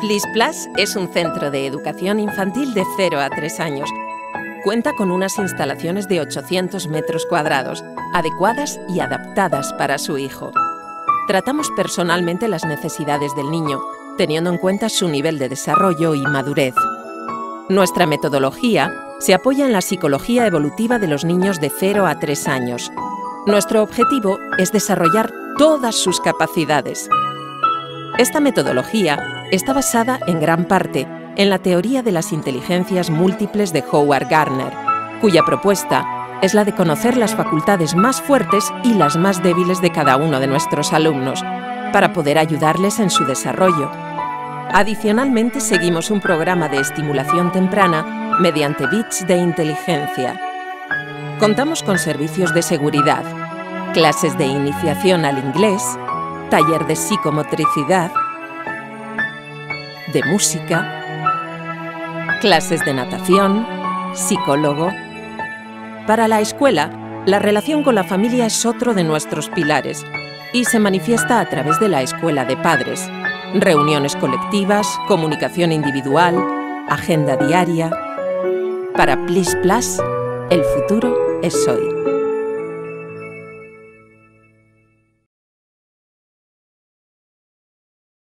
Plis Plas es un centro de educación infantil de 0 a 3 años. Cuenta con unas instalaciones de 800 metros cuadrados, adecuadas y adaptadas para su hijo. Tratamos personalmente las necesidades del niño, teniendo en cuenta su nivel de desarrollo y madurez. Nuestra metodología se apoya en la psicología evolutiva de los niños de 0 a 3 años. Nuestro objetivo es desarrollar todas sus capacidades. Esta metodología está basada en gran parte en la teoría de las inteligencias múltiples de Howard Gardner, cuya propuesta es la de conocer las facultades más fuertes y las más débiles de cada uno de nuestros alumnos, para poder ayudarles en su desarrollo. Adicionalmente, seguimos un programa de estimulación temprana mediante bits de inteligencia. Contamos con servicios de seguridad, clases de iniciación al inglés, taller de psicomotricidad, de música, clases de natación, psicólogo. Para la escuela, la relación con la familia es otro de nuestros pilares y se manifiesta a través de la escuela de padres, reuniones colectivas, comunicación individual, agenda diaria. Para Plis Plas, el futuro es hoy.